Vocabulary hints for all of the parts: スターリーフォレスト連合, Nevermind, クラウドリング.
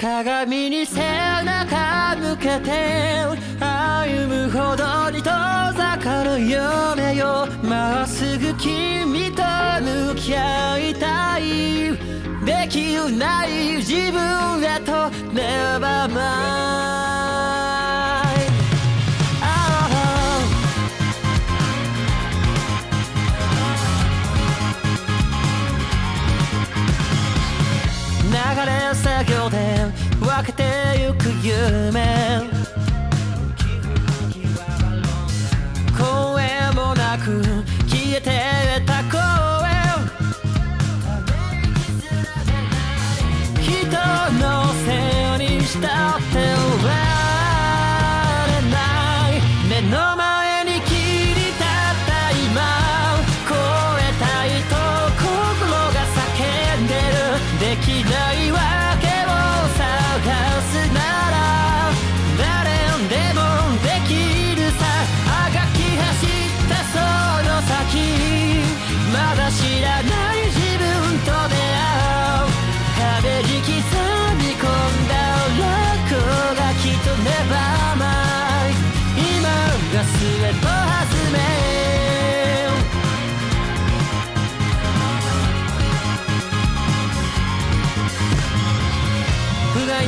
鏡に背中向けて歩むほどに遠ざかる夢よ、まっすぐ君と向き合いたい、できない自分へと Never mind。流れ作業で分けてゆく夢、声もなく消えてた声、人のせいにしたって終われない、目の前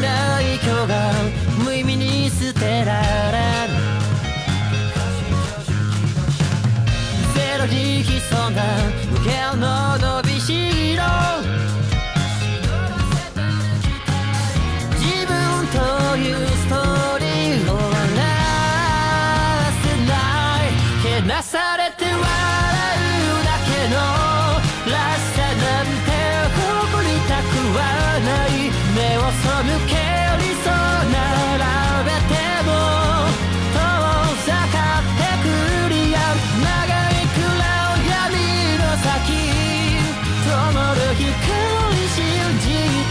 ない今日が無意味に捨てられる、ゼロに潜んだ無限の伸びしろ、自分というストーリーを終わらせない、けなされて笑うだけのらしさなんてここに蓄わない、目を背け理想並べても遠ざかってくるや、長い暗闇の先灯る光信じて、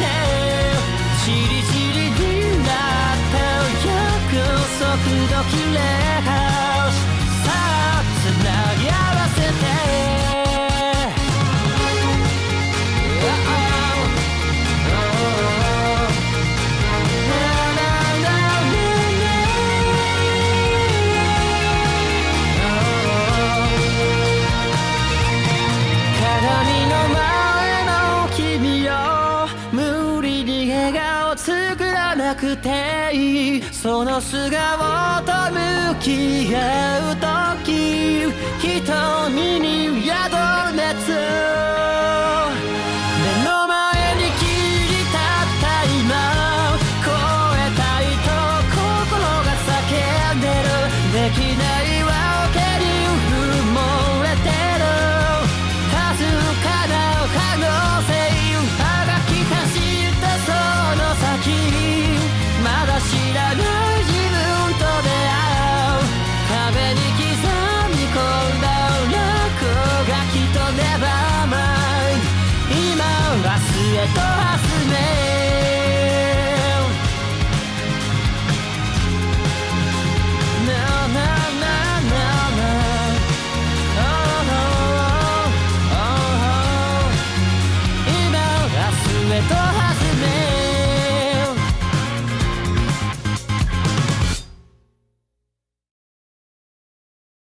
しりしりになった約束の切れ端、さあつなぎ合わせてその素顔と向き合うとき、瞳に宿る熱、目の前に切り立った今、超えたいと心が叫んでる、できないわけに埋もれてる、かすかな可能性あがき走ったその先、まだ知らない自分と出会う、壁に刻み込んだ落書きとネバーマイン、今は末と